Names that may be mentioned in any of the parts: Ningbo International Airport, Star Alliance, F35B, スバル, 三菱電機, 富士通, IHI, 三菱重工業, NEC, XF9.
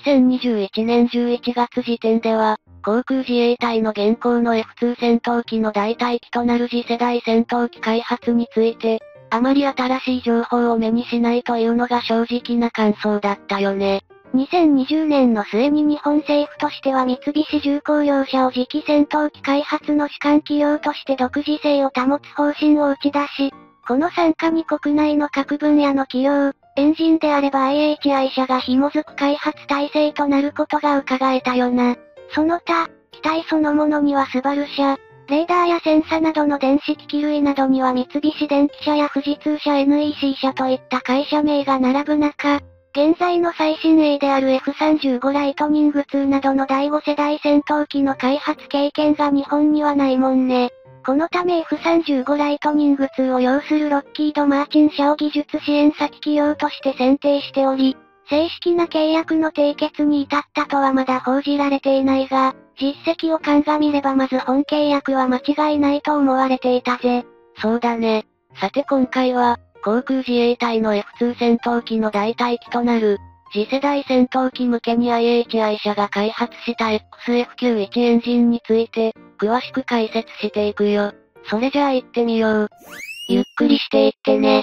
2021年11月時点では、航空自衛隊の現行の F2 戦闘機の代替機となる次世代戦闘機開発について、あまり新しい情報を目にしないというのが正直な感想だったよね。2020年の末に日本政府としては三菱重工業者を次期戦闘機開発の主管企業として独自性を保つ方針を打ち出し、この傘下に国内の各分野の企業、エンジンであれば IHI 社が紐づく開発体制となることが伺えたよな。その他、機体そのものにはスバル社、レーダーやセンサなどの電子機器類などには三菱電機社や富士通社 NEC 社といった会社名が並ぶ中、現在の最新鋭である F35 ライトニング2などの第5世代戦闘機の開発経験が日本にはないもんね。このため F35 ライトニング2を擁するロッキード・マーチン社を技術支援先企業として選定しており、正式な契約の締結に至ったとはまだ報じられていないが、実績を鑑みればまず本契約は間違いないと思われていたぜ。そうだね。さて今回は、航空自衛隊の F2 戦闘機の代替機となる、次世代戦闘機向けに IHI 社が開発した XF91 エンジンについて、詳しく解説していくよ。それじゃあ行ってみよう。ゆっくりしていってね。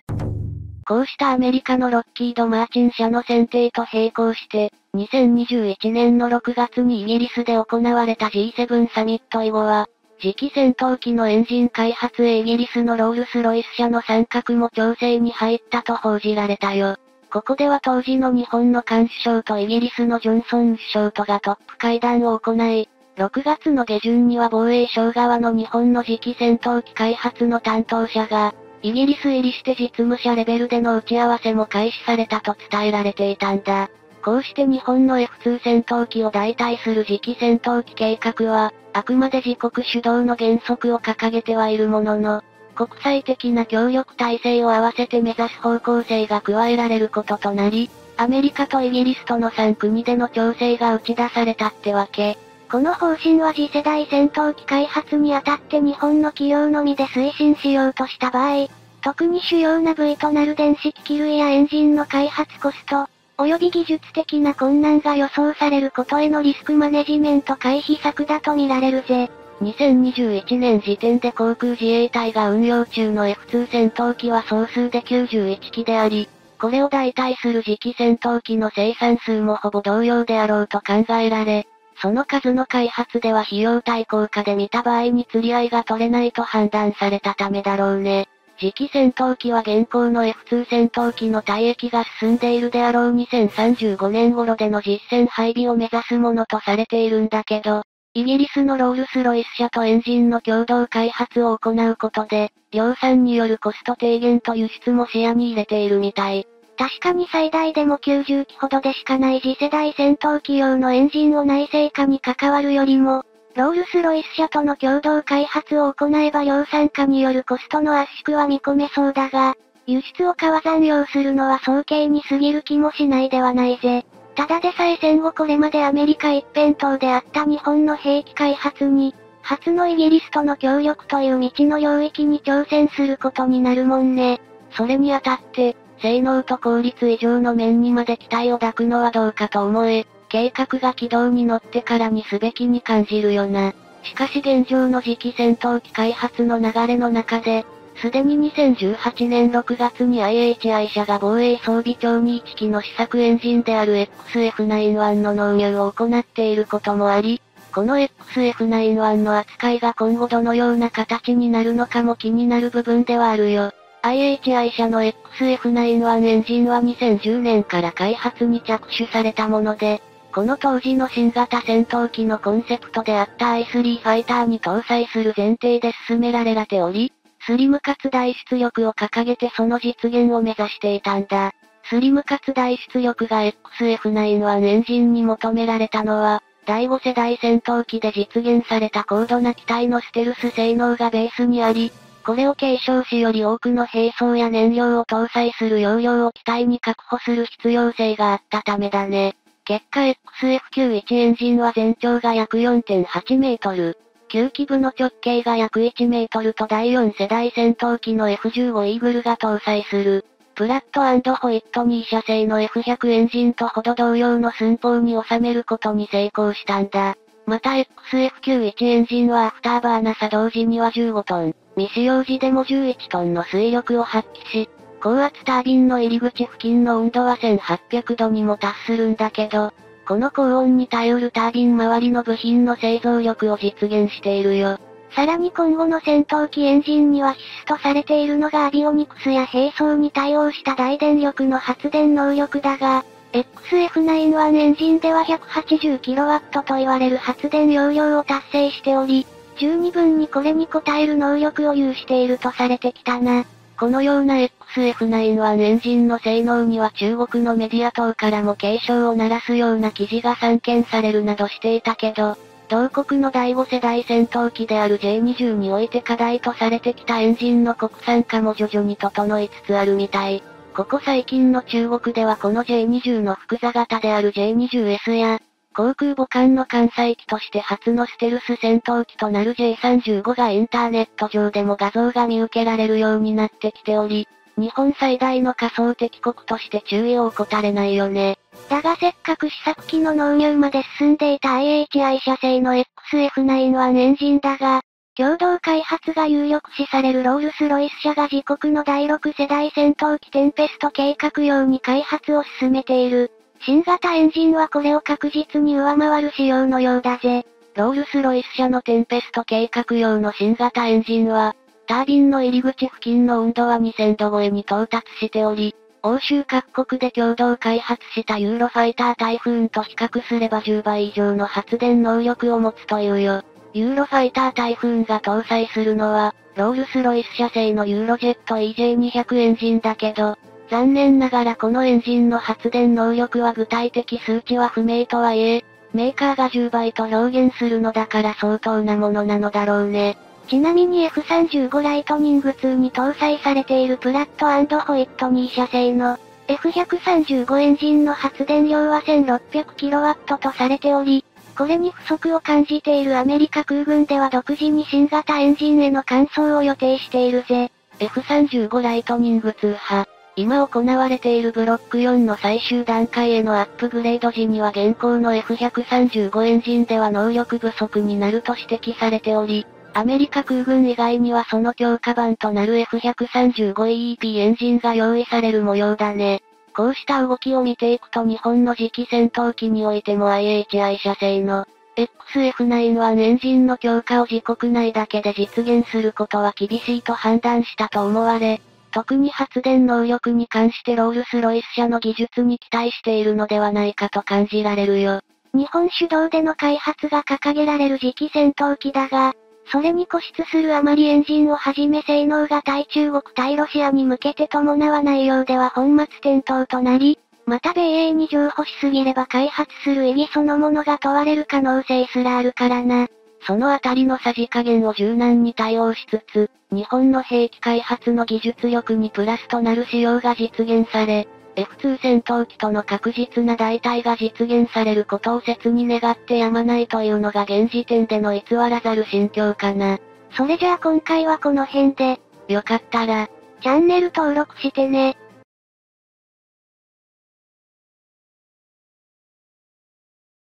こうしたアメリカのロッキード・マーチン社の選定と並行して、2021年の6月にイギリスで行われた G7 サミット以後は、次期戦闘機のエンジン開発へイギリスのロールス・ロイス社の参画も調整に入ったと報じられたよ。ここでは当時の日本の菅首相とイギリスのジョンソン首相とがトップ会談を行い、6月の下旬には防衛省側の日本の次期戦闘機開発の担当者が、イギリス入りして実務者レベルでの打ち合わせも開始されたと伝えられていたんだ。こうして日本の F2 戦闘機を代替する次期戦闘機計画は、あくまで自国主導の原則を掲げてはいるものの、国際的な協力体制を合わせて目指す方向性が加えられることとなり、アメリカとイギリスとの3国での調整が打ち出されたってわけ。この方針は次世代戦闘機開発にあたって日本の企業のみで推進しようとした場合、特に主要な部位となる電子機器類やエンジンの開発コスト、及び技術的な困難が予想されることへのリスクマネジメント回避策だと見られるぜ。2021年時点で航空自衛隊が運用中の F2 戦闘機は総数で91機であり、これを代替する次期戦闘機の生産数もほぼ同様であろうと考えられ、その数の開発では費用対効果で見た場合に釣り合いが取れないと判断されたためだろうね。次期戦闘機は現行の F2 戦闘機の退役が進んでいるであろう2035年頃での実戦配備を目指すものとされているんだけど、イギリスのロールス・ロイス社とエンジンの共同開発を行うことで、量産によるコスト低減と輸出も視野に入れているみたい。確かに最大でも90機ほどでしかない次世代戦闘機用のエンジンを内製化に関わるよりも、ロールス・ロイス社との共同開発を行えば量産化によるコストの圧縮は見込めそうだが、輸出を川残用するのは早計に過ぎる気もしないではないぜ。ただでさえ戦後これまでアメリカ一辺倒であった日本の兵器開発に、初のイギリスとの協力という未知の領域に挑戦することになるもんね。それにあたって、性能と効率以上の面にまで期待を抱くのはどうかと思え、計画が軌道に乗ってからにすべきに感じるよな。しかし現状の次期戦闘機開発の流れの中で、すでに2018年6月に IHI 社が防衛装備庁に1機の試作エンジンである XF91 の納入を行っていることもあり、この XF91 の扱いが今後どのような形になるのかも気になる部分ではあるよ。IHI 社の XF91 エンジンは2010年から開発に着手されたもので、この当時の新型戦闘機のコンセプトであった i3 ファイターに搭載する前提で進められており、スリムかつ大出力を掲げてその実現を目指していたんだ。スリムかつ大出力が XF91 エンジンに求められたのは、第5世代戦闘機で実現された高度な機体のステルス性能がベースにあり、これを継承しより多くの兵装や燃料を搭載する容量を機体に確保する必要性があったためだね。結果 XF91 エンジンは全長が約 4.8 メートル、9基部の直径が約1メートルと第4世代戦闘機の F15 イーグルが搭載する。フラット&ホイット2社製の F100 エンジンとほど同様の寸法に収めることに成功したんだ。また XF91 エンジンはアフターバーナ作動時には15トン、未使用時でも11トンの推力を発揮し、高圧タービンの入り口付近の温度は1800度にも達するんだけど、この高温に耐えうるタービン周りの部品の製造力を実現しているよ。さらに今後の戦闘機エンジンには必須とされているのがアビオニクスや並走に対応した大電力の発電能力だが、XF91 エンジンでは 180kW と言われる発電容量を達成しており、十二分にこれに応える能力を有しているとされてきたな。このような XF91 エンジンの性能には中国のメディア等からも警鐘を鳴らすような記事が散見されるなどしていたけど、同国の第5世代戦闘機である J20 において課題とされてきたエンジンの国産化も徐々に整いつつあるみたい。ここ最近の中国ではこの J20 の複座型である J20S や、航空母艦の艦載機として初のステルス戦闘機となる J35 がインターネット上でも画像が見受けられるようになってきており、日本最大の仮想敵国として注意を怠れないよね。だがせっかく試作機の納入まで進んでいた IHI 社製の XF91 エンジンだが、共同開発が有力視されるロールス・ロイス社が自国の第6世代戦闘機テンペスト計画用に開発を進めている。新型エンジンはこれを確実に上回る仕様のようだぜ。ロールス・ロイス社のテンペスト計画用の新型エンジンは、タービンの入り口付近の温度は2000度超えに到達しており、欧州各国で共同開発したユーロファイタータイフーンと比較すれば10倍以上の発電能力を持つというよ。ユーロファイタータイフーンが搭載するのは、ロールス・ロイス社製のユーロジェット EJ200 エンジンだけど、残念ながらこのエンジンの発電能力は具体的数値は不明とはいえ、メーカーが10倍と表現するのだから相当なものなのだろうね。ちなみに F35 ライトニング2に搭載されているプラット&ホイット2社製の F135 エンジンの発電量は 1600kW とされており、これに不足を感じているアメリカ空軍では独自に新型エンジンへの換装を予定しているぜ。F35 ライトニング2派。今行われているブロック4の最終段階へのアップグレード時には現行の F135 エンジンでは能力不足になると指摘されており、アメリカ空軍以外にはその強化版となる F135EEP エンジンが用意される模様だね。こうした動きを見ていくと日本の次期戦闘機においても IHI 社製の XF91 エンジンの強化を自国内だけで実現することは厳しいと判断したと思われ、特に発電能力に関してロールス・ロイス社の技術に期待しているのではないかと感じられるよ。日本主導での開発が掲げられる次期戦闘機だが、それに固執するあまりエンジンをはじめ性能が対中国対ロシアに向けて伴わないようでは本末転倒となり、また米英に譲歩しすぎれば開発する意義そのものが問われる可能性すらあるからな。そのあたりのさじ加減を柔軟に対応しつつ、日本の兵器開発の技術力にプラスとなる仕様が実現され、F2 戦闘機との確実な代替が実現されることを切に願ってやまないというのが現時点での偽らざる心境かな。それじゃあ今回はこの辺で、よかったら、チャンネル登録してね。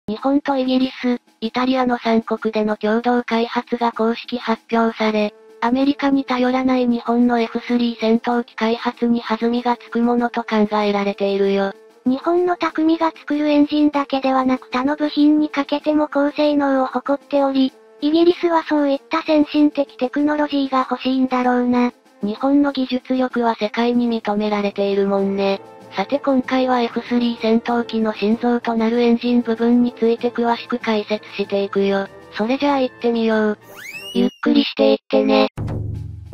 日本とイギリス、イタリアの3国での共同開発が公式発表され、アメリカに頼らない日本の F3 戦闘機開発に弾みがつくものと考えられているよ。日本の匠が作るエンジンだけではなく他の部品にかけても高性能を誇っており、イギリスはそういった先進的テクノロジーが欲しいんだろうな。日本の技術力は世界に認められているもんね。さて今回は F3 戦闘機の心臓となるエンジン部分について詳しく解説していくよ。それじゃあ行ってみよう。ゆっくりしていってね。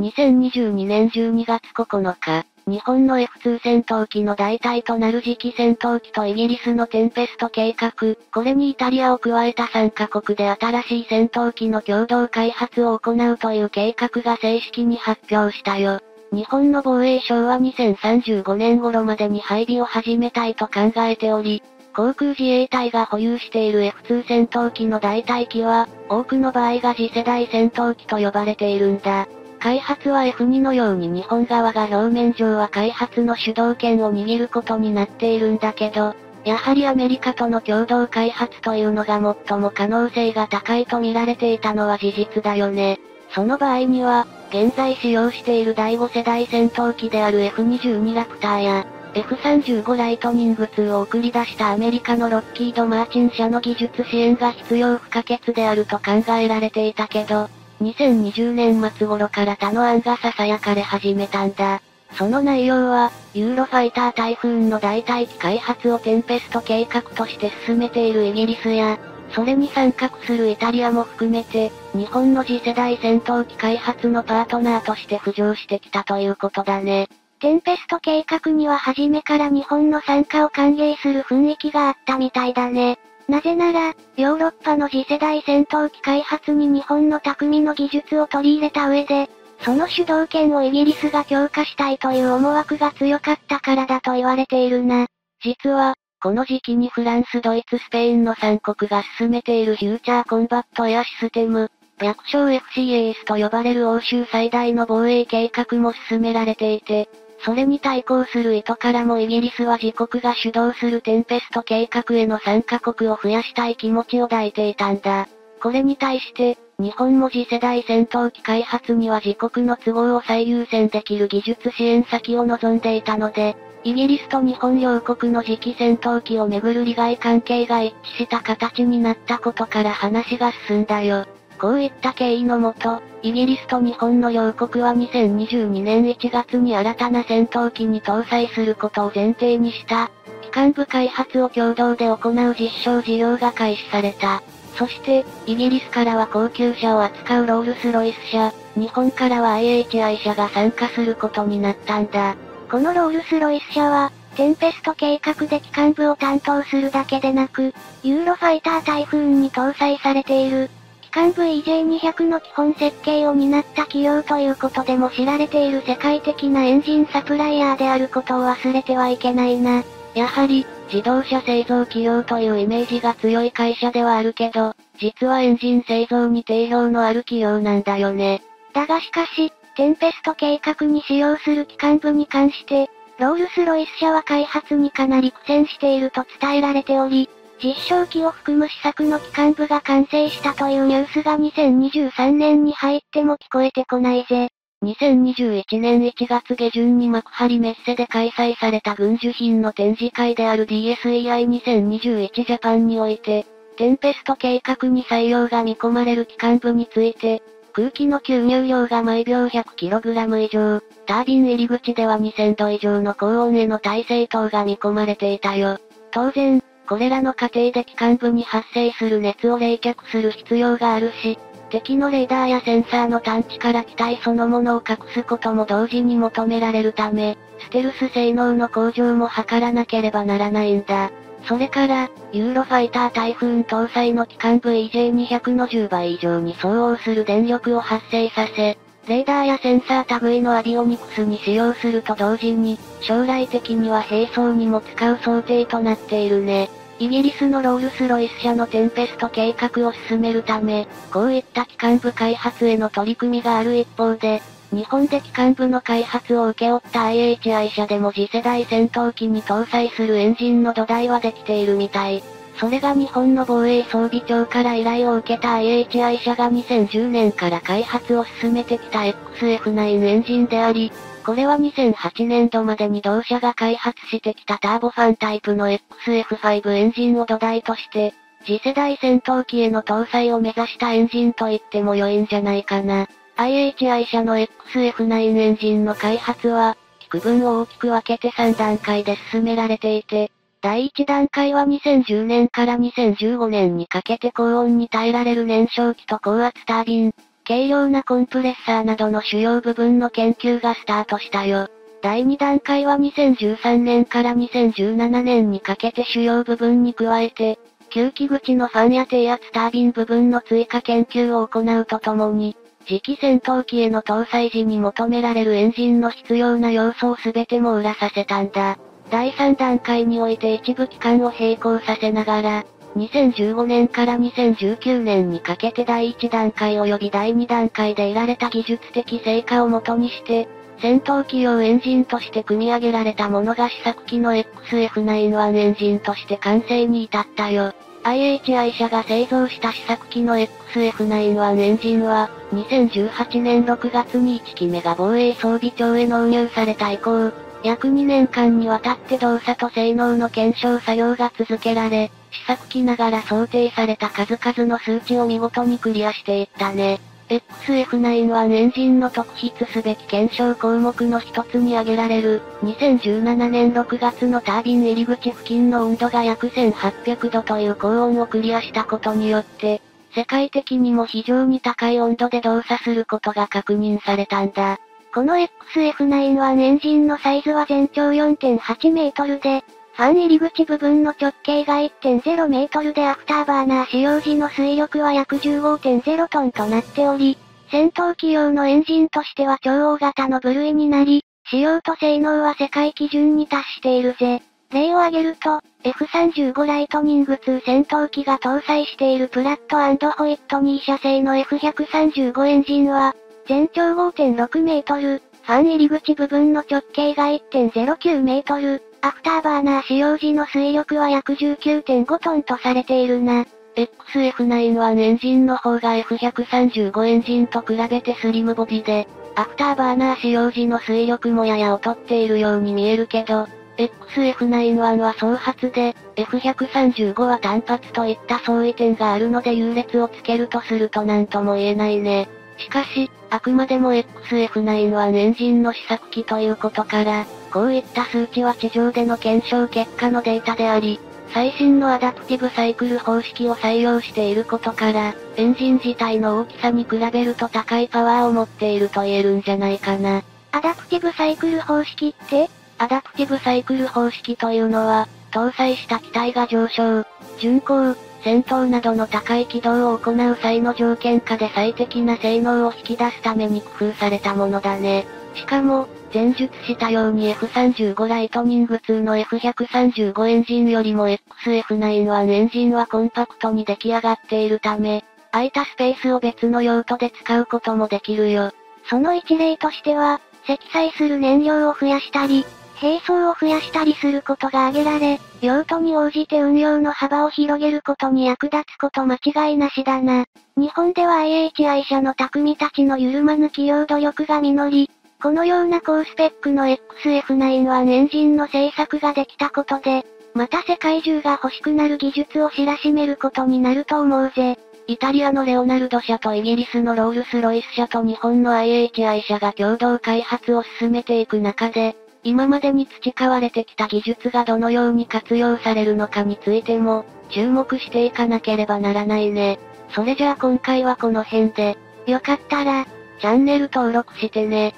2022年12月9日、日本の F2 戦闘機の代替となる次期戦闘機とイギリスのテンペスト計画、これにイタリアを加えた3カ国で新しい戦闘機の共同開発を行うという計画が正式に発表したよ。日本の防衛省は2035年頃までに配備を始めたいと考えており、航空自衛隊が保有している F2 戦闘機の代替機は、多くの場合が次世代戦闘機と呼ばれているんだ。開発は F2 のように日本側が表面上は開発の主導権を握ることになっているんだけど、やはりアメリカとの共同開発というのが最も可能性が高いと見られていたのは事実だよね。その場合には、現在使用している第5世代戦闘機である F22 ラプターや F35 ライトニング2を送り出したアメリカのロッキード・マーチン社の技術支援が必要不可欠であると考えられていたけど、2020年末頃から他の案が囁かれ始めたんだ。その内容は、ユーロファイタータイフーンの代替機開発をテンペスト計画として進めているイギリスや、それに参画するイタリアも含めて、日本の次世代戦闘機開発のパートナーとして浮上してきたということだね。テンペスト計画には初めから日本の参加を歓迎する雰囲気があったみたいだね。なぜなら、ヨーロッパの次世代戦闘機開発に日本の匠の技術を取り入れた上で、その主導権をイギリスが強化したいという思惑が強かったからだと言われているな。実は、この時期にフランス、ドイツ、スペインの3国が進めているフューチャーコンバットエアシステム、略称 FCAS と呼ばれる欧州最大の防衛計画も進められていて、それに対抗する意図からもイギリスは自国が主導するテンペスト計画への参加国を増やしたい気持ちを抱いていたんだ。これに対して、日本も次世代戦闘機開発には自国の都合を最優先できる技術支援先を望んでいたので、イギリスと日本両国の次期戦闘機をめぐる利害関係が一致した形になったことから話が進んだよ。こういった経緯のもと、イギリスと日本の両国は2022年1月に新たな戦闘機に搭載することを前提にした、機関部開発を共同で行う実証事業が開始された。そして、イギリスからは高級車を扱うロールス・ロイス社、日本からは IHI 社が参加することになったんだ。このロールス・ロイス社は、テンペスト計画で機関部を担当するだけでなく、ユーロファイタータイフーンに搭載されている、機関部 EJ200 の基本設計を担った企業ということでも知られている世界的なエンジンサプライヤーであることを忘れてはいけないな。やはり、自動車製造企業というイメージが強い会社ではあるけど、実はエンジン製造に定評のある企業なんだよね。だがしかし、テンペスト計画に使用する機関部に関して、ロールス・ロイス社は開発にかなり苦戦していると伝えられており、実証機を含む試作の機関部が完成したというニュースが2023年に入っても聞こえてこないぜ。2021年1月下旬に幕張メッセで開催された軍需品の展示会である DSEI2021 ジャパンにおいて、テンペスト計画に採用が見込まれる機関部について、空気の吸入量が毎秒 100kg 以上、タービン入り口では 2000度以上の高温への耐性等が見込まれていたよ。当然、これらの過程で機関部に発生する熱を冷却する必要があるし、敵のレーダーやセンサーの探知から機体そのものを隠すことも同時に求められるため、ステルス性能の向上も図らなければならないんだ。それから、ユーロファイタータイフーン搭載の機関部 EJ200 の10倍以上に相応する電力を発生させ、レーダーやセンサー類のアビオニクスに使用すると同時に、将来的には兵装にも使う想定となっているね。イギリスのロールス・ロイス社のテンペスト計画を進めるため、こういった機関部開発への取り組みがある一方で、日本で機関部の開発を請け負った IHI 社でも次世代戦闘機に搭載するエンジンの土台はできているみたい。それが日本の防衛装備庁から依頼を受けた IHI 社が2010年から開発を進めてきた XF9 エンジンであり、これは2008年度までに同社が開発してきたターボファンタイプの XF5 エンジンを土台として、次世代戦闘機への搭載を目指したエンジンと言っても良いんじゃないかな。IHI 社の XF9 エンジンの開発は、区分を大きく分けて3段階で進められていて、第1段階は2010年から2015年にかけて高温に耐えられる燃焼機と高圧タービン、軽量なコンプレッサーなどの主要部分の研究がスタートしたよ。第2段階は2013年から2017年にかけて主要部分に加えて、吸気口のファンや低圧タービン部分の追加研究を行うとともに、次期戦闘機への搭載時に求められるエンジンの必要な要素を全て網羅させたんだ。第3段階において一部機関を並行させながら、2015年から2019年にかけて第1段階及び第2段階で得られた技術的成果をもとにして、戦闘機用エンジンとして組み上げられたものが試作機の XF91 エンジンとして完成に至ったよ。IHI 社が製造した試作機の XF91 エンジンは、2018年6月に1機目が防衛装備庁へ納入された以降、約2年間にわたって動作と性能の検証作業が続けられ、試作機ながら想定された数々の数値を見事にクリアしていったね。XF91 エンジンの特筆すべき検証項目の一つに挙げられる、2017年6月のタービン入り口付近の温度が約1800度という高温をクリアしたことによって、世界的にも非常に高い温度で動作することが確認されたんだ。この XF91 エンジンのサイズは全長 4.8 メートルで、ファン入り口部分の直径が 1.0 メートルでアフターバーナー使用時の推力は約 15.0 トンとなっており、戦闘機用のエンジンとしては超大型の部類になり、使用と性能は世界基準に達しているぜ。例を挙げると、F35 ライトニング2戦闘機が搭載しているプラット&ホイットニー社製の F135 エンジンは、全長 5.6 メートル、ファン入り口部分の直径が 1.09 メートル、アフターバーナー使用時の推力は約 19.5 トンとされているな。XF91 エンジンの方が F135 エンジンと比べてスリムボディで、アフターバーナー使用時の推力もやや劣っているように見えるけど、XF91 は双発で、F135 は単発といった相違点があるので優劣をつけるとするとなんとも言えないね。しかし、あくまでも XF91 エンジンの試作機ということから、こういった数値は地上での検証結果のデータであり、最新のアダプティブサイクル方式を採用していることから、エンジン自体の大きさに比べると高いパワーを持っていると言えるんじゃないかな。アダプティブサイクル方式って？アダプティブサイクル方式というのは、搭載した機体が上昇、巡航、戦闘などの高い機動を行う際の条件下で最適な性能を引き出すために工夫されたものだね。しかも、前述したように F35 ライトニング2の F135 エンジンよりも XF91 エンジンはコンパクトに出来上がっているため、空いたスペースを別の用途で使うこともできるよ。その一例としては、積載する燃料を増やしたり、並走を増やしたりすることが挙げられ、用途に応じて運用の幅を広げることに役立つこと間違いなしだな。日本では IHI 社の匠たちの緩まぬ企業努力が実り、このような高スペックの XF91 エンジンの製作ができたことで、また世界中が欲しくなる技術を知らしめることになると思うぜ。イタリアのレオナルド社とイギリスのロールスロイス社と日本の IHI 社が共同開発を進めていく中で、今までに培われてきた技術がどのように活用されるのかについても、注目していかなければならないね。それじゃあ今回はこの辺で、よかったら、チャンネル登録してね。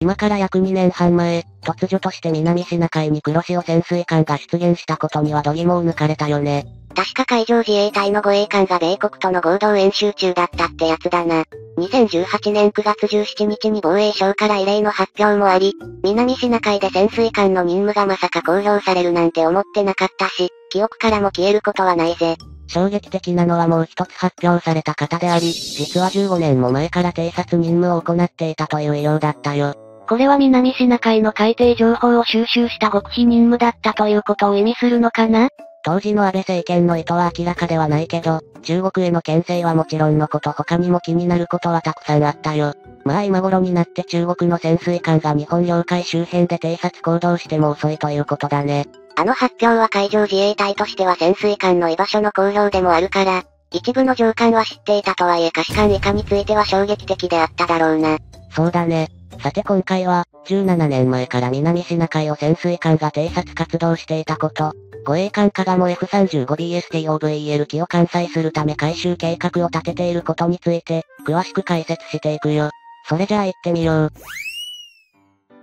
今から約2年半前、突如として南シナ海に黒潮潜水艦が出現したことには度肝を抜かれたよね。確か海上自衛隊の護衛艦が米国との合同演習中だったってやつだな。2018年9月17日に防衛省から異例の発表もあり、南シナ海で潜水艦の任務がまさか公表されるなんて思ってなかったし、記憶からも消えることはないぜ。衝撃的なのはもう一つ発表された方であり、実は15年も前から偵察任務を行っていたという偉業だったよ。これは南シナ海の海底情報を収集した極秘任務だったということを意味するのかな？当時の安倍政権の意図は明らかではないけど、中国への牽制はもちろんのこと他にも気になることはたくさんあったよ。まあ今頃になって中国の潜水艦が日本領海周辺で偵察行動しても遅いということだね。あの発表は海上自衛隊としては潜水艦の居場所の公表でもあるから、一部の上官は知っていたとはいえ可視艦以下については衝撃的であっただろうな。そうだね。さて今回は、17年前から南シナ海を潜水艦が偵察活動していたこと、護衛艦加賀も F35BSTOVL 機を艦載するため改修計画を立てていることについて、詳しく解説していくよ。それじゃあ行ってみよう。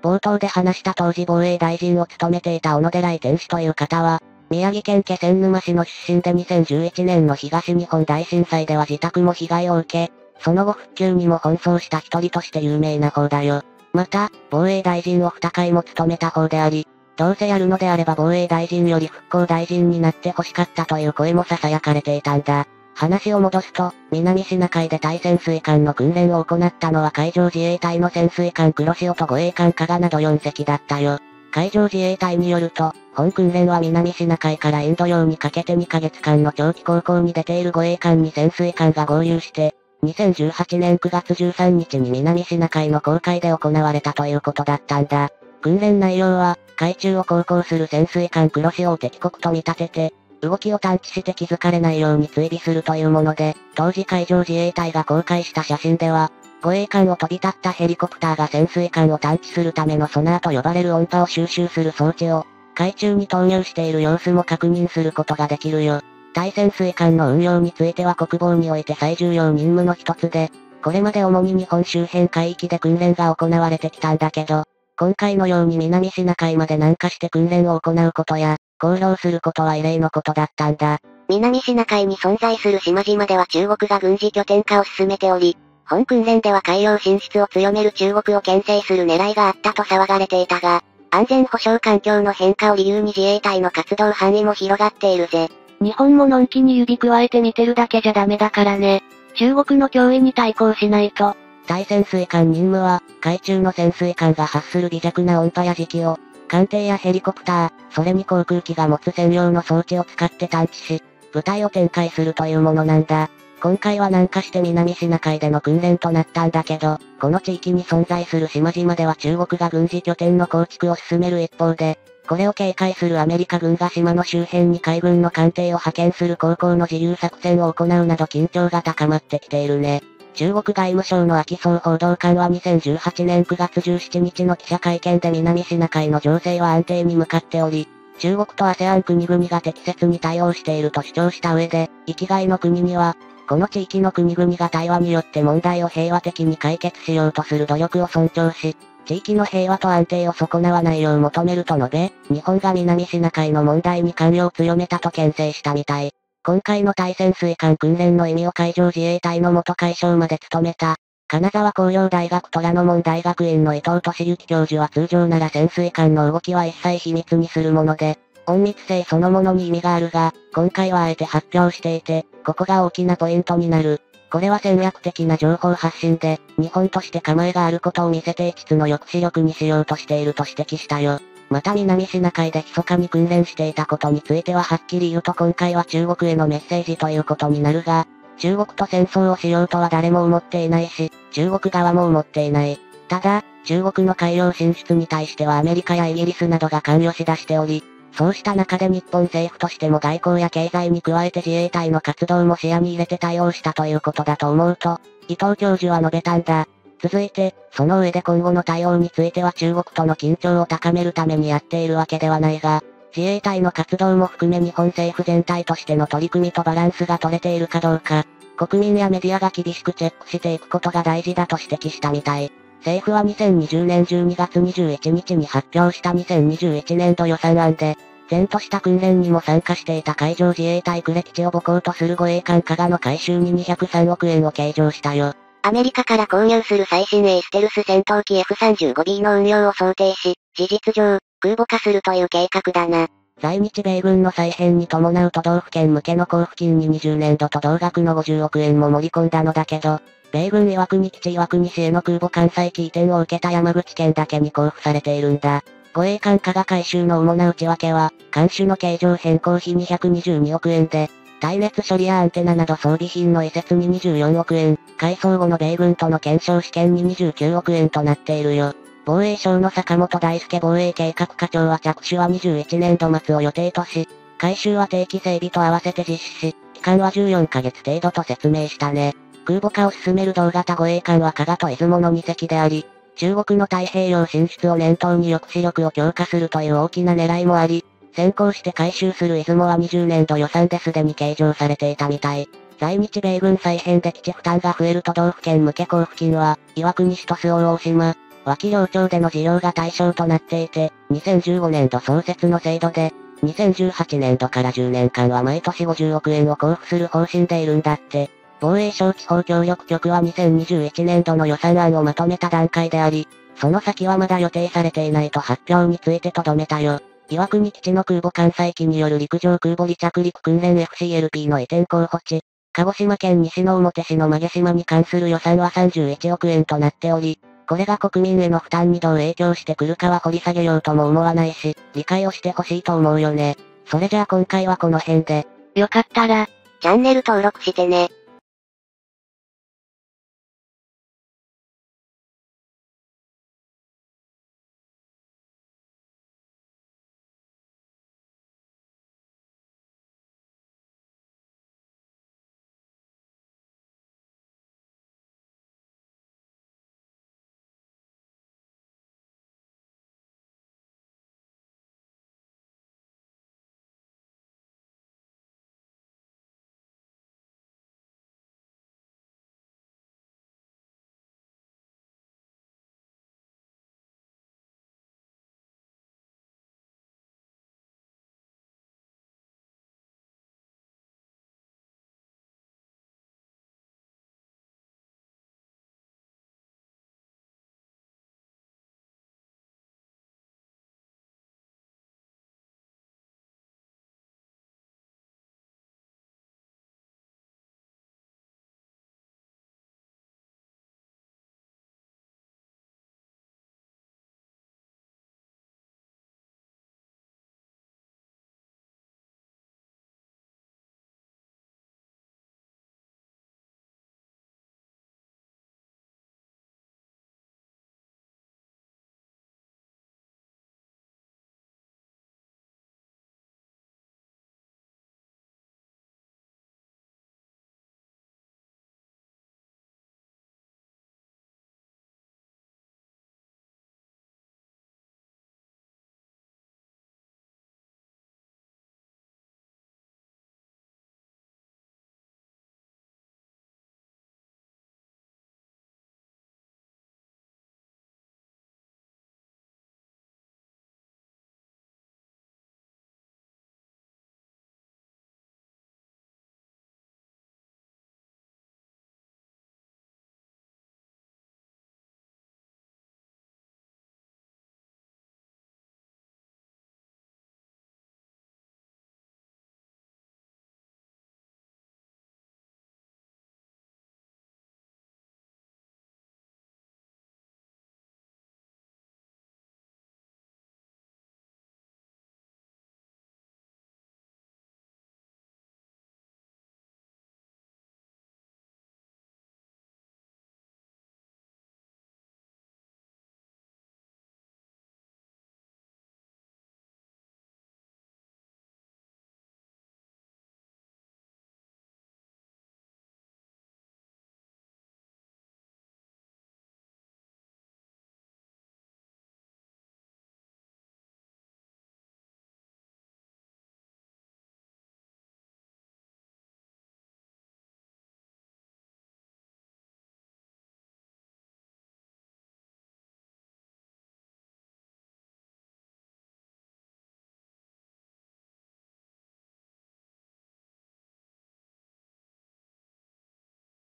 冒頭で話した当時防衛大臣を務めていた小野寺井天氏という方は、宮城県気仙沼市の出身で2011年の東日本大震災では自宅も被害を受け、その後復旧にも奔走した一人として有名な方だよ。また、防衛大臣を2回も務めた方であり、どうせやるのであれば防衛大臣より復興大臣になって欲しかったという声も囁かれていたんだ。話を戻すと、南シナ海で対潜水艦の訓練を行ったのは海上自衛隊の潜水艦黒潮と護衛艦加賀など4隻だったよ。海上自衛隊によると、本訓練は南シナ海からインド洋にかけて2ヶ月間の長期航行に出ている護衛艦に潜水艦が合流して、2018年9月13日に南シナ海の公海で行われたということだったんだ。訓練内容は、海中を航行する潜水艦黒潮を敵国と見立てて、動きを探知して気づかれないように追尾するというもので、当時海上自衛隊が公開した写真では、護衛艦を飛び立ったヘリコプターが潜水艦を探知するためのソナーと呼ばれる音波を収集する装置を、海中に投入している様子も確認することができるよ。対潜水艦の運用については国防において最重要任務の一つで、これまで主に日本周辺海域で訓練が行われてきたんだけど、今回のように南シナ海まで南下して訓練を行うことや、航浪することは異例のことだったんだ。南シナ海に存在する島々では中国が軍事拠点化を進めており、本訓練では海洋進出を強める中国を牽制する狙いがあったと騒がれていたが、安全保障環境の変化を理由に自衛隊の活動範囲も広がっているぜ。日本ものんきに指くわえて見てるだけじゃダメだからね。中国の脅威に対抗しないと。対潜水艦任務は、海中の潜水艦が発する微弱な音波や磁気を、艦艇やヘリコプター、それに航空機が持つ専用の装置を使って探知し、部隊を展開するというものなんだ。今回は南下して南シナ海での訓練となったんだけど、この地域に存在する島々では中国が軍事拠点の構築を進める一方で、これを警戒するアメリカ軍が島の周辺に海軍の艦艇を派遣する航行の自由作戦を行うなど緊張が高まってきているね。中国外務省の秋総報道官は2018年9月17日の記者会見で南シナ海の情勢は安定に向かっており、中国と ASEAN 国々が適切に対応していると主張した上で、域外の国には、この地域の国々が対話によって問題を平和的に解決しようとする努力を尊重し、地域の平和と安定を損なわないよう求めると述べ、日本が南シナ海の問題に関与を強めたと牽制したみたい。今回の対潜水艦訓練の意味を海上自衛隊の元海将まで務めた、金沢工業大学虎ノ門大学院の伊藤俊之教授は通常なら潜水艦の動きは一切秘密にするもので、隠密性そのものに意味があるが、今回はあえて発表していて、ここが大きなポイントになる。これは戦略的な情報発信で、日本として構えがあることを見せて一つの抑止力にしようとしていると指摘したよ。また南シナ海で密かに訓練していたことについてははっきり言うと今回は中国へのメッセージということになるが、中国と戦争をしようとは誰も思っていないし、中国側も思っていない。ただ、中国の海洋進出に対してはアメリカやイギリスなどが関与しだしており、そうした中で日本政府としても外交や経済に加えて自衛隊の活動も視野に入れて対応したということだと思うと、伊藤教授は述べたんだ。続いて、その上で今後の対応については中国との緊張を高めるためにやっているわけではないが、自衛隊の活動も含め日本政府全体としての取り組みとバランスが取れているかどうか、国民やメディアが厳しくチェックしていくことが大事だと指摘したみたい。政府は2020年12月21日に発表した2021年度予算案で、前とした訓練にも参加していた海上自衛隊呉基地を母港とする護衛艦加賀の改修に203億円を計上したよ。アメリカから購入する最新鋭ステルス戦闘機 F35B の運用を想定し、事実上、空母化するという計画だな。在日米軍の再編に伴う都道府県向けの交付金に20年度と同額の50億円も盛り込んだのだけど、米軍岩国基地岩国市への空母艦載機移転を受けた山口県だけに交付されているんだ。護衛艦加賀改修の主な内訳は、艦首の形状変更費222億円で、耐熱処理やアンテナなど装備品の移設に24億円、改装後の米軍との検証試験に29億円となっているよ。防衛省の坂本大輔防衛計画課長は着手は21年度末を予定とし、改修は定期整備と合わせて実施し、期間は14ヶ月程度と説明したね。空母化を進める同型護衛艦は加賀と出雲の2隻であり、中国の太平洋進出を念頭に抑止力を強化するという大きな狙いもあり、先行して改修する出雲は20年度予算ですでに計上されていたみたい。在日米軍再編で基地負担が増える都道府県向け交付金は、岩国市と周防大島、和木領町での事業が対象となっていて、2015年度創設の制度で、2018年度から10年間は毎年50億円を交付する方針でいるんだって。防衛省地方協力局は2021年度の予算案をまとめた段階であり、その先はまだ予定されていないと発表についてとどめたよ。岩国基地の空母艦載機による陸上空母離着陸訓練 FCLP の移転候補地、鹿児島県西之表市の馬毛島に関する予算は31億円となっており、これが国民への負担にどう影響してくるかは掘り下げようとも思わないし、理解をしてほしいと思うよね。それじゃあ今回はこの辺で。よかったら、チャンネル登録してね。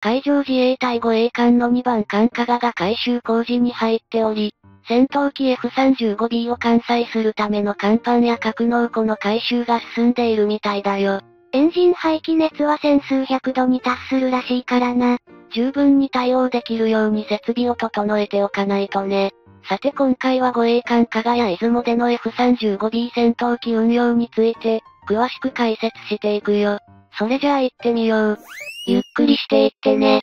海上自衛隊護衛艦の2番艦加賀が改修工事に入っており、戦闘機 F35B を艦載するための甲板や格納庫の改修が進んでいるみたいだよ。エンジン排気熱は千数百度に達するらしいからな。十分に対応できるように設備を整えておかないとね。さて今回は護衛艦加賀や出雲での F35B 戦闘機運用について、詳しく解説していくよ。それじゃあ行ってみよう。ゆっくりしていってね。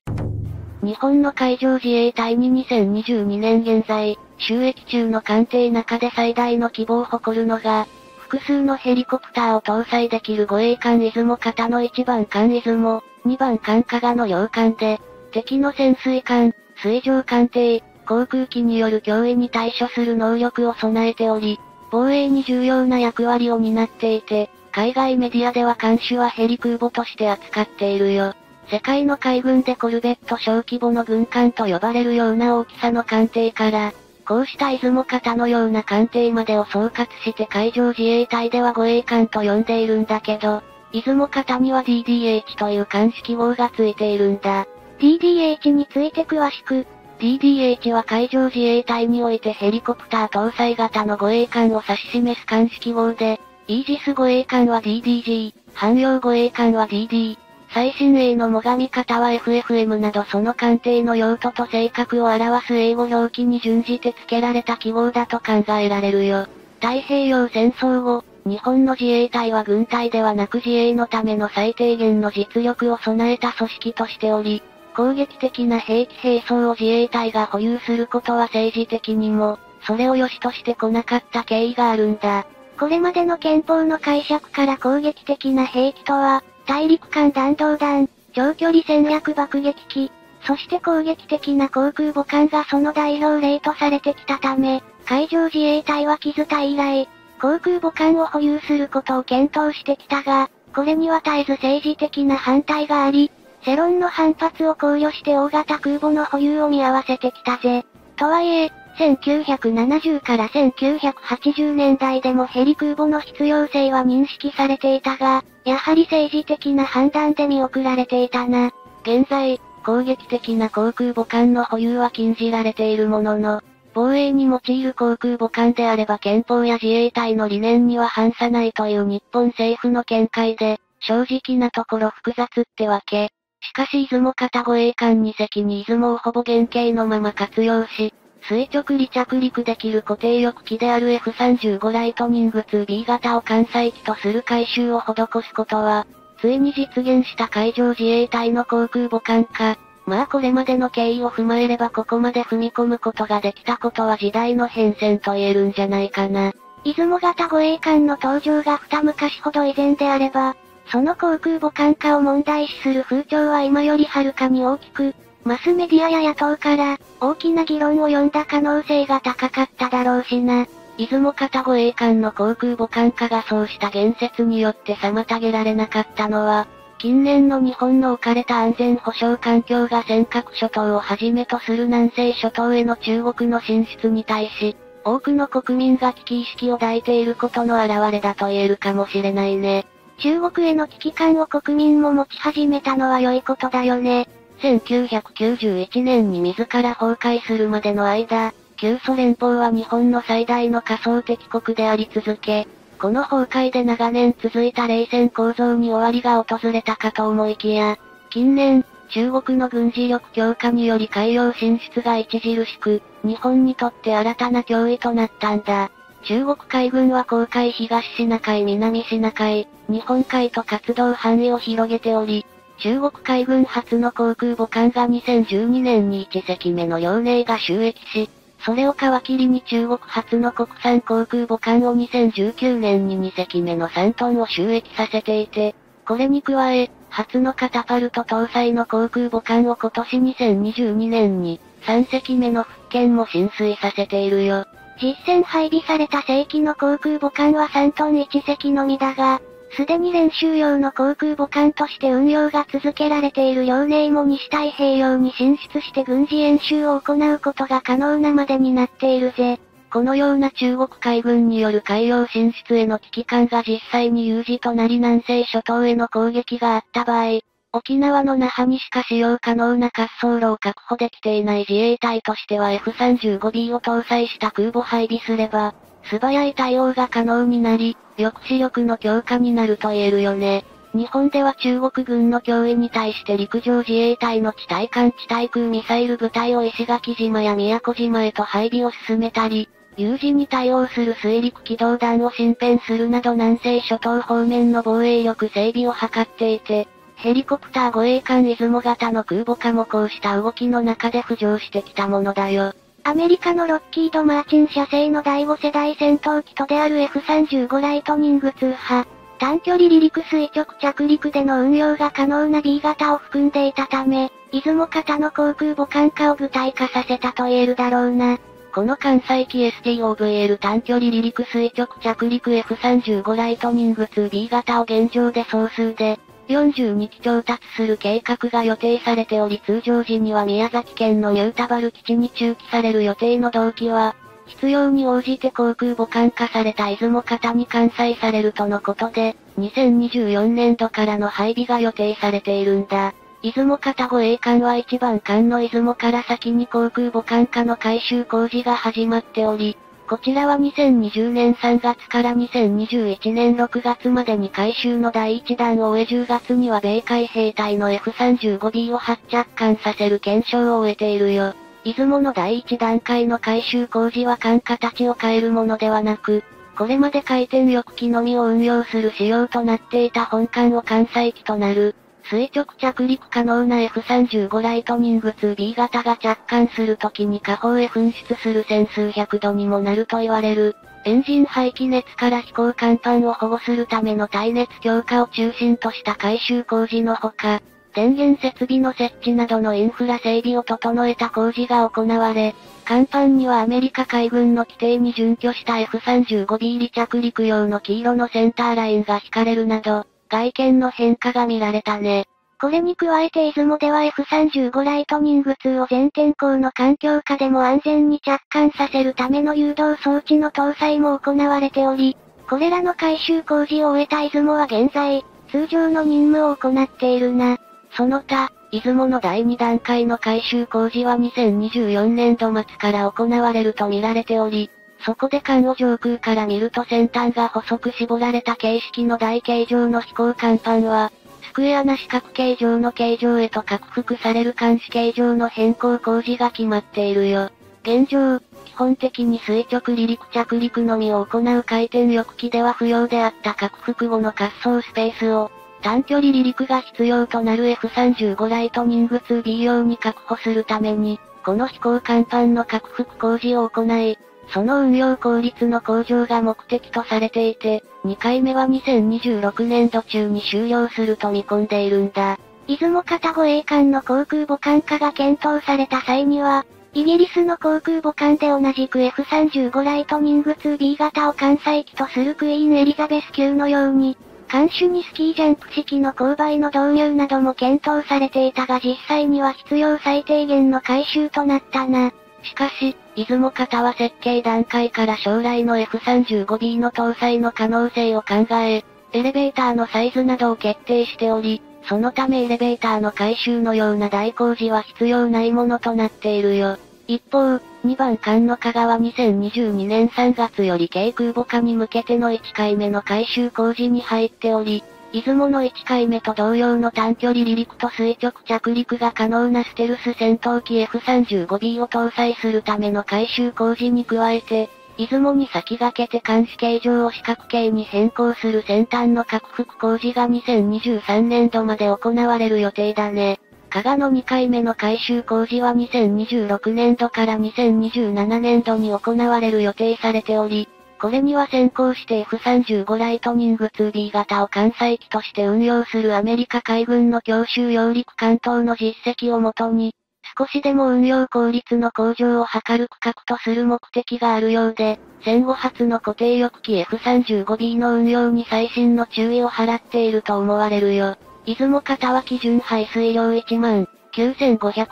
日本の海上自衛隊に2022年現在、収益中の艦艇中で最大の規模を誇るのが、複数のヘリコプターを搭載できる護衛艦出雲型の1番艦出雲、2番艦加賀の両艦で、敵の潜水艦、水上艦艇、航空機による脅威に対処する能力を備えており、防衛に重要な役割を担っていて、海外メディアでは艦種はヘリ空母として扱っているよ。世界の海軍でコルベット小規模の軍艦と呼ばれるような大きさの艦艇から、こうした出雲型のような艦艇までを総括して海上自衛隊では護衛艦と呼んでいるんだけど、出雲型には DDH という艦種記号がついているんだ。DDH について詳しく、DDH は海上自衛隊においてヘリコプター搭載型の護衛艦を指し示す艦指揮号で、イージス護衛艦は DDG、汎用護衛艦は DD、最新鋭の最上型は FFM などその艦艇の用途と性格を表す英語表記に準じて付けられた記号だと考えられるよ。太平洋戦争後、日本の自衛隊は軍隊ではなく自衛のための最低限の実力を備えた組織としており、攻撃的な兵器兵装を自衛隊が保有することは政治的にも、それを良しとしてこなかった経緯があるんだ。これまでの憲法の解釈から攻撃的な兵器とは、大陸間弾道弾、長距離戦略爆撃機、そして攻撃的な航空母艦がその代表例とされてきたため、海上自衛隊は機隊以来、航空母艦を保有することを検討してきたが、これには絶えず政治的な反対があり、世論の反発を考慮して大型空母の保有を見合わせてきたぜ。とはいえ、1970から1980年代でもヘリ空母の必要性は認識されていたが、やはり政治的な判断で見送られていたな。現在、攻撃的な航空母艦の保有は禁じられているものの、防衛に用いる航空母艦であれば憲法や自衛隊の理念には反さないという日本政府の見解で、正直なところ複雑ってわけ。しかし出雲型護衛艦2隻に出雲をほぼ原型のまま活用し、垂直離着陸できる固定翼機である F35 ライトニング 2B 型を艦載機とする改修を施すことは、ついに実現した海上自衛隊の航空母艦化。まあこれまでの経緯を踏まえればここまで踏み込むことができたことは時代の変遷と言えるんじゃないかな。出雲型護衛艦の登場が二昔ほど以前であれば、その航空母艦化を問題視する風潮は今よりはるかに大きく、マスメディアや野党から大きな議論を呼んだ可能性が高かっただろうしな。出雲型護衛艦の航空母艦化がそうした言説によって妨げられなかったのは、近年の日本の置かれた安全保障環境が尖閣諸島をはじめとする南西諸島への中国の進出に対し、多くの国民が危機意識を抱いていることの表れだと言えるかもしれないね。中国への危機感を国民も持ち始めたのは良いことだよね。1991年に自ら崩壊するまでの間、旧ソ連邦は日本の最大の仮想敵国であり続け、この崩壊で長年続いた冷戦構造に終わりが訪れたかと思いきや、近年、中国の軍事力強化により海洋進出が著しく、日本にとって新たな脅威となったんだ。中国海軍は黄海、東シナ海、南シナ海、日本海と活動範囲を広げており、中国海軍初の航空母艦が2012年に1隻目の遼寧が就役し、それを皮切りに中国初の国産航空母艦を2019年に2隻目の3トンを就役させていて、これに加え、初のカタパルト搭載の航空母艦を今年2022年に3隻目の福建も進水させているよ。実戦配備された正規の航空母艦は3トン1隻のみだが、すでに練習用の航空母艦として運用が続けられている遼寧も西太平洋に進出して軍事演習を行うことが可能なまでになっているぜ。このような中国海軍による海洋進出への危機感が実際に有事となり南西諸島への攻撃があった場合、沖縄の那覇にしか使用可能な滑走路を確保できていない自衛隊としては F35B を搭載した空母配備すれば、素早い対応が可能になり、抑止力の強化になると言えるよね。日本では中国軍の脅威に対して陸上自衛隊の地対艦地対空ミサイル部隊を石垣島や宮古島へと配備を進めたり、有事に対応する水陸機動団を新編するなど南西諸島方面の防衛力整備を図っていて、ヘリコプター護衛艦出雲型の空母化もこうした動きの中で浮上してきたものだよ。アメリカのロッキード・マーチン社製の第5世代戦闘機とである F35 ライトニング2派、短距離離陸垂直着陸での運用が可能な B 型を含んでいたため、出雲型の航空母艦化を具体化させたと言えるだろうな。この艦載機 STOVL 短距離離陸垂直着陸 F35 ライトニング 2B 型を現状で総数で、42機調達する計画が予定されており通常時には宮崎県のnew田原基地に駐機される予定の同機は、必要に応じて航空母艦化された出雲型に艦載されるとのことで、2024年度からの配備が予定されているんだ。出雲片護衛艦は1番艦の出雲から先に航空母艦化の改修工事が始まっており、こちらは2020年3月から2021年6月までに改修の第1弾を終え10月には米海兵隊の F35B を発着艦させる検証を終えているよ。出雲の第1段階の改修工事は艦形を変えるものではなく、これまで回転翼機のみを運用する仕様となっていた本艦を艦載機となる、垂直着陸可能な F35 ライトニング 2B 型が着艦するときに下方へ噴出する千数百度にもなると言われる、エンジン排気熱から飛行甲板を保護するための耐熱強化を中心とした改修工事のほか、電源設備の設置などのインフラ整備を整えた工事が行われ、甲板にはアメリカ海軍の規定に準拠した F35B 離着陸用の黄色のセンターラインが引かれるなど、外見の変化が見られたね。これに加えて出雲では F35 ライトニング2を全天候の環境下でも安全に着艦させるための誘導装置の搭載も行われており、これらの改修工事を終えた出雲は現在、通常の任務を行っているな。その他、出雲の第2段階の改修工事は2024年度末から行われると見られており、そこで艦を上空から見ると先端が細く絞られた形式の台形状の飛行甲板は、スクエアな四角形状の形状へと拡幅される監視形状の変更工事が決まっているよ。現状、基本的に垂直離陸着陸のみを行う回転翼機では不要であった拡幅後の滑走スペースを、短距離離陸が必要となる F35 ライトニング 2B 用に確保するために、この飛行甲板の拡幅工事を行い、その運用効率の向上が目的とされていて、2回目は2026年度中に終了すると見込んでいるんだ。出雲片護衛艦の航空母艦化が検討された際には、イギリスの航空母艦で同じく F35 ライトニング 2B 型を艦載機とするクイーンエリザベス級のように、艦首にスキージャンプ式の勾配の導入なども検討されていたが実際には必要最低限の改修となったな。しかし、出雲型は設計段階から将来の F35B の搭載の可能性を考え、エレベーターのサイズなどを決定しており、そのためエレベーターの改修のような大工事は必要ないものとなっているよ。一方、2番艦の加賀は2022年3月より軽空母化に向けての1回目の改修工事に入っており、出雲の1回目と同様の短距離離陸と垂直着陸が可能なステルス戦闘機 F35B を搭載するための改修工事に加えて、出雲に先駆けて監視形状を四角形に変更する先端の拡幅工事が2023年度まで行われる予定だね。加賀の2回目の改修工事は2026年度から2027年度に行われる予定されており、これには先行して F35 ライトニング 2B 型を艦載機として運用するアメリカ海軍の強襲揚陸艦等の実績をもとに、少しでも運用効率の向上を図る区画とする目的があるようで、戦後初の固定翼機 F35B の運用に細心の注意を払っていると思われるよ。出雲型は基準排水量19500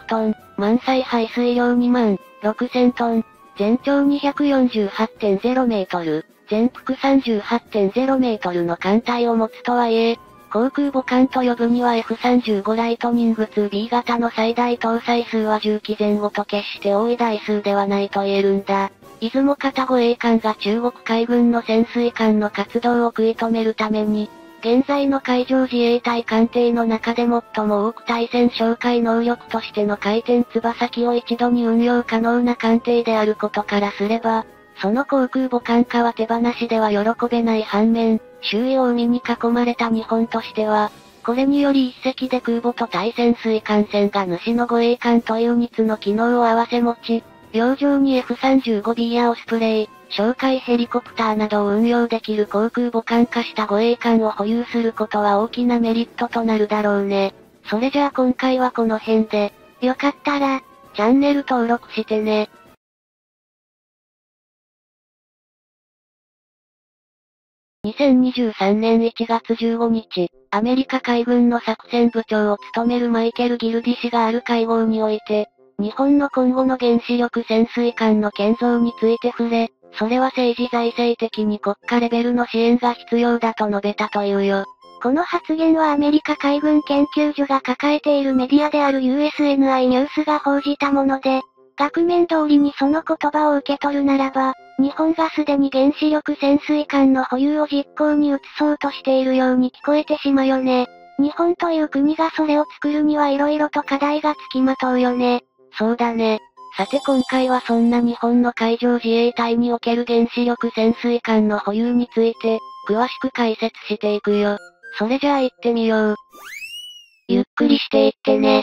トン、満載排水量26000トン、全長 248.0 メートル、全幅 38.0 メートルの艦隊を持つとはいえ、航空母艦と呼ぶには F35 ライトニング 2B 型の最大搭載数は10機前後と決して多い台数ではないと言えるんだ。出雲型護衛艦が中国海軍の潜水艦の活動を食い止めるために、現在の海上自衛隊艦艇の中で最も多く対戦哨戒能力としての回転翼機を一度に運用可能な艦艇であることからすれば、その航空母艦化は手放しでは喜べない反面、周囲を海に囲まれた日本としては、これにより一隻で空母と対潜水艦船が主の護衛艦という2つの機能を併せ持ち、洋上に F35B やオスプレイ、哨戒ヘリコプターなどを運用できる航空母艦化した護衛艦を保有することは大きなメリットとなるだろうね。それじゃあ今回はこの辺で、よかったら、チャンネル登録してね。2023年1月15日、アメリカ海軍の作戦部長を務めるマイケル・ギルディ氏がある会合において、日本の今後の原子力潜水艦の建造について触れ、それは政治財政的に国家レベルの支援が必要だと述べたというよ。この発言はアメリカ海軍研究所が抱えているメディアである USNI ニュースが報じたもので、額面通りにその言葉を受け取るならば、日本がすでに原子力潜水艦の保有を実行に移そうとしているように聞こえてしまうよね。日本という国がそれを作るには色々と課題が付きまとうよね。そうだね。さて今回はそんな日本の海上自衛隊における原子力潜水艦の保有について、詳しく解説していくよ。それじゃあ行ってみよう。ゆっくりしていってね。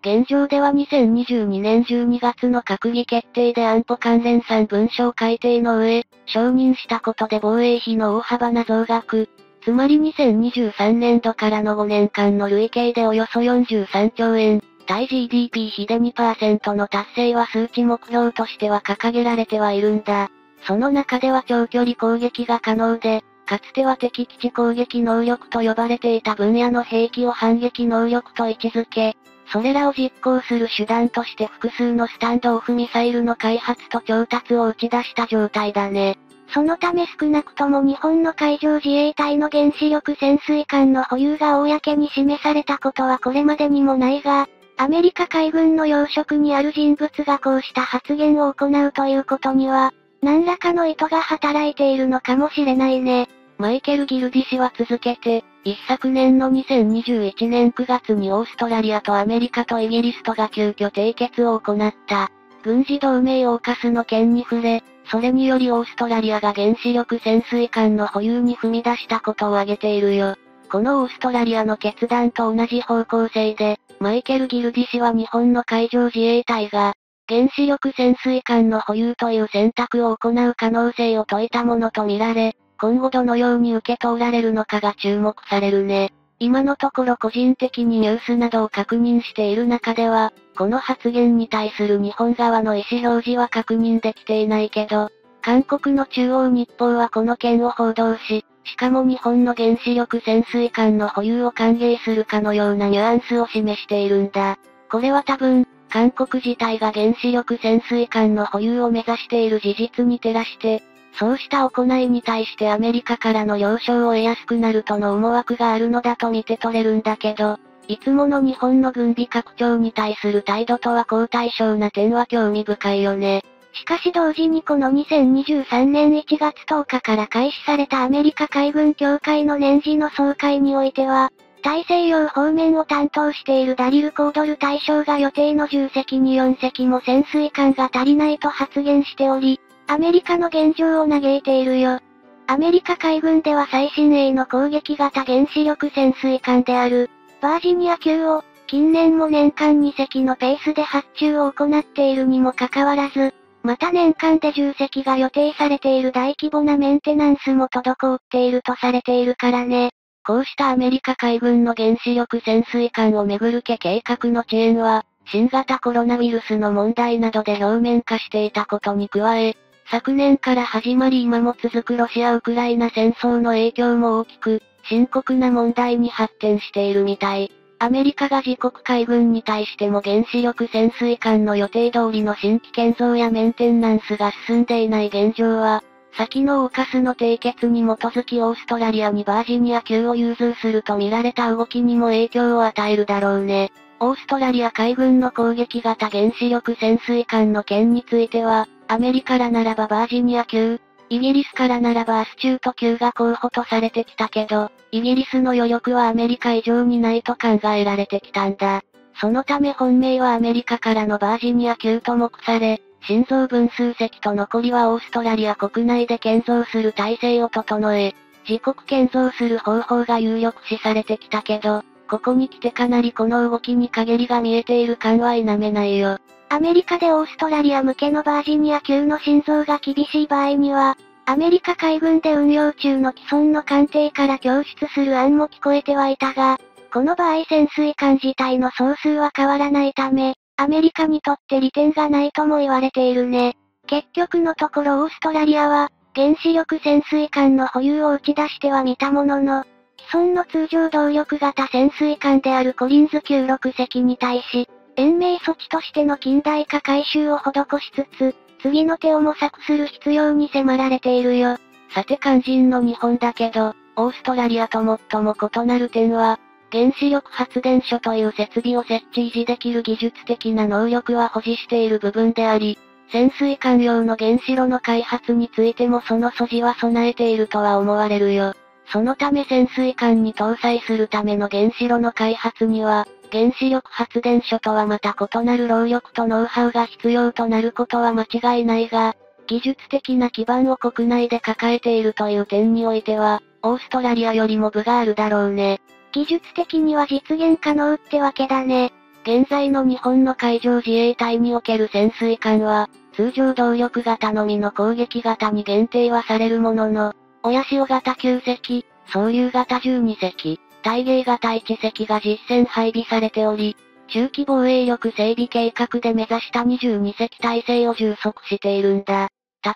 現状では2022年12月の閣議決定で安保関連3文書改定の上、承認したことで防衛費の大幅な増額、つまり2023年度からの5年間の累計でおよそ43兆円、対 GDP 比で 2% の達成は数値目標としては掲げられてはいるんだ。その中では長距離攻撃が可能で、かつては敵基地攻撃能力と呼ばれていた分野の兵器を反撃能力と位置づけ、それらを実行する手段として複数のスタンドオフミサイルの開発と調達を打ち出した状態だね。そのため少なくとも日本の海上自衛隊の原子力潜水艦の保有が公に示されたことはこれまでにもないが、アメリカ海軍の要職にある人物がこうした発言を行うということには、何らかの意図が働いているのかもしれないね。マイケル・ギルディ氏は続けて、一昨年の2021年9月にオーストラリアとアメリカとイギリスとが急遽締結を行った。軍事同盟オーカスの件に触れ、それによりオーストラリアが原子力潜水艦の保有に踏み出したことを挙げているよ。このオーストラリアの決断と同じ方向性で、マイケル・ギルディ氏は日本の海上自衛隊が、原子力潜水艦の保有という選択を行う可能性を説いたものとみられ、今後どのように受け取られるのかが注目されるね。今のところ個人的にニュースなどを確認している中では、この発言に対する日本側の意思表示は確認できていないけど、韓国の中央日報はこの件を報道し、しかも日本の原子力潜水艦の保有を歓迎するかのようなニュアンスを示しているんだ。これは多分、韓国自体が原子力潜水艦の保有を目指している事実に照らして、そうした行いに対してアメリカからの了承を得やすくなるとの思惑があるのだと見て取れるんだけど、いつもの日本の軍備拡張に対する態度とは好対照な点は興味深いよね。しかし同時にこの2023年1月10日から開始されたアメリカ海軍協会の年次の総会においては、大西洋方面を担当しているダリル・コードル大将が予定の10隻に4隻も潜水艦が足りないと発言しており、アメリカの現状を嘆いているよ。アメリカ海軍では最新鋭の攻撃型原子力潜水艦である、バージニア級を、近年も年間2隻のペースで発注を行っているにもかかわらず、また年間で10隻が予定されている大規模なメンテナンスも滞っているとされているからね。こうしたアメリカ海軍の原子力潜水艦をめぐる計画の遅延は、新型コロナウイルスの問題などで表面化していたことに加え、昨年から始まり今も続くロシア・ウクライナ戦争の影響も大きく、深刻な問題に発展しているみたい。アメリカが自国海軍に対しても原子力潜水艦の予定通りの新規建造やメンテナンスが進んでいない現状は、先のオーカスの締結に基づきオーストラリアにバージニア級を融通すると見られた動きにも影響を与えるだろうね。オーストラリア海軍の攻撃型原子力潜水艦の件については、アメリカらならばバージニア級、イギリスからならばアスチュート級が候補とされてきたけど、イギリスの余力はアメリカ以上にないと考えられてきたんだ。そのため本命はアメリカからのバージニア級と目され、新増分数隻と残りはオーストラリア国内で建造する体制を整え、自国建造する方法が有力視されてきたけど、ここに来てかなりこの動きに陰りが見えている感は否めないよ。アメリカでオーストラリア向けのバージニア級の新造が厳しい場合には、アメリカ海軍で運用中の既存の艦艇から供出する案も聞こえてはいたが、この場合潜水艦自体の総数は変わらないため、アメリカにとって利点がないとも言われているね。結局のところオーストラリアは、原子力潜水艦の保有を打ち出してはみたものの、既存の通常動力型潜水艦であるコリンズ級6隻に対し、延命措置としての近代化改修を施しつつ、次の手を模索する必要に迫られているよ。さて肝心の日本だけど、オーストラリアと最も異なる点は、原子力発電所という設備を設置維持できる技術的な能力は保持している部分であり、潜水艦用の原子炉の開発についてもその素地は備えているとは思われるよ。そのため潜水艦に搭載するための原子炉の開発には、原子力発電所とはまた異なる労力とノウハウが必要となることは間違いないが、技術的な基盤を国内で抱えているという点においては、オーストラリアよりも分があるだろうね。技術的には実現可能ってわけだね。現在の日本の海上自衛隊における潜水艦は、通常動力型のみの攻撃型に限定はされるものの、親潮型9隻、総流型12隻、大芸型1隻が実戦配備されており、中期防衛力整備計画で目指した22隻体制を充足しているんだ。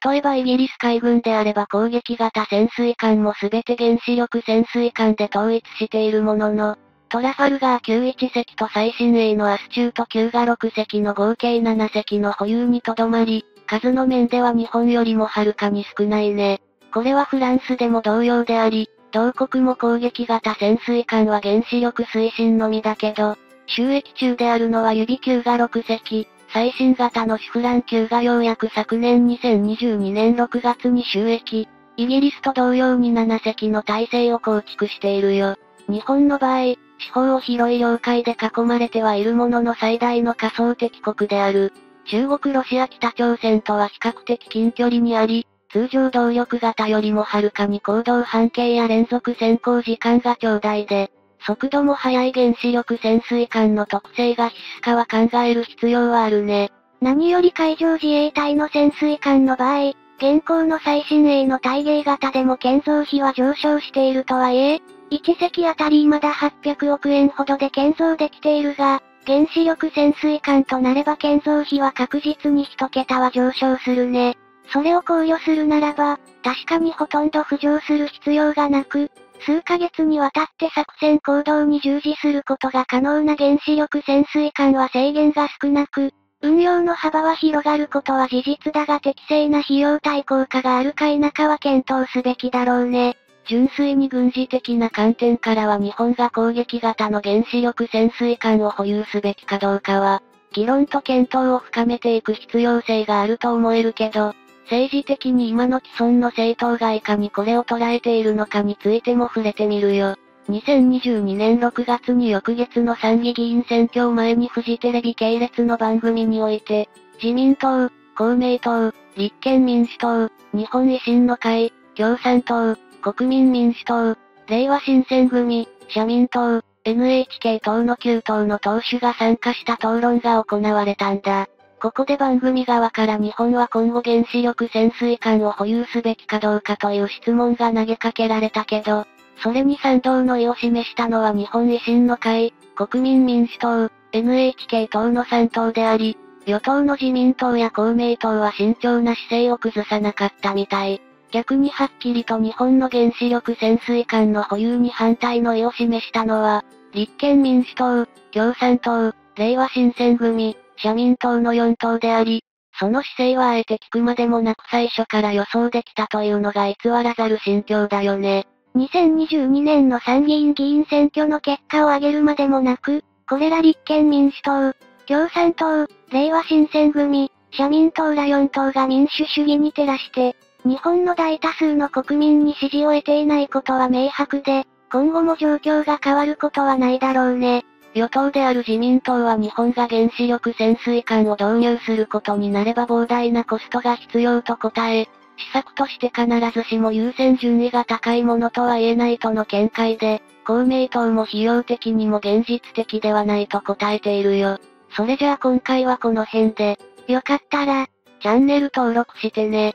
例えばイギリス海軍であれば攻撃型潜水艦も全て原子力潜水艦で統一しているものの、トラファルガー級1隻と最新鋭のアスチュート級が6隻の合計7隻の保有にとどまり、数の面では日本よりもはるかに少ないね。これはフランスでも同様であり、同国も攻撃型潜水艦は原子力推進のみだけど、収益中であるのは指級が6隻。最新型のシフラン級がようやく昨年2022年6月に就役。イギリスと同様に7隻の体制を構築しているよ。日本の場合、四方を広い領海で囲まれてはいるものの最大の仮想敵国である。中国、ロシア、北朝鮮とは比較的近距離にあり、通常動力型よりもはるかに行動半径や連続潜航時間が長大で、速度も速い原子力潜水艦の特性が必須かは考える必要はあるね。何より海上自衛隊の潜水艦の場合、現行の最新鋭の大芸型でも建造費は上昇しているとはいえ、1隻あたり未だ800億円ほどで建造できているが、原子力潜水艦となれば建造費は確実に1桁は上昇するね。それを考慮するならば、確かにほとんど浮上する必要がなく、数ヶ月にわたって作戦行動に従事することが可能な原子力潜水艦は制限が少なく、運用の幅は広がることは事実だが適正な費用対効果があるか否かは検討すべきだろうね。純粋に軍事的な観点からは日本が攻撃型の原子力潜水艦を保有すべきかどうかは、議論と検討を深めていく必要性があると思えるけど、政治的に今の既存の政党がいかにこれを捉えているのかについても触れてみるよ。2022年6月に翌月の参議院選挙を前にフジテレビ系列の番組において、自民党、公明党、立憲民主党、日本維新の会、共産党、国民民主党、れいわ新選組、社民党、NHK 党の9党の党首が参加した討論が行われたんだ。ここで番組側から日本は今後原子力潜水艦を保有すべきかどうかという質問が投げかけられたけど、それに賛同の意を示したのは日本維新の会、国民民主党、NHK 党の3党であり、与党の自民党や公明党は慎重な姿勢を崩さなかったみたい。逆にはっきりと日本の原子力潜水艦の保有に反対の意を示したのは、立憲民主党、共産党、れいわ新選組、社民党の4党であり、その姿勢はあえて聞くまでもなく最初から予想できたというのが偽らざる心境だよね。2022年の参議院議員選挙の結果を挙げるまでもなく、これら立憲民主党、共産党、れいわ新選組、社民党ら4党が民主主義に照らして、日本の大多数の国民に支持を得ていないことは明白で、今後も状況が変わることはないだろうね。与党である自民党は日本が原子力潜水艦を導入することになれば膨大なコストが必要と答え、施策として必ずしも優先順位が高いものとは言えないとの見解で、公明党も費用的にも現実的ではないと答えているよ。それじゃあ今回はこの辺で、よかったら、チャンネル登録してね。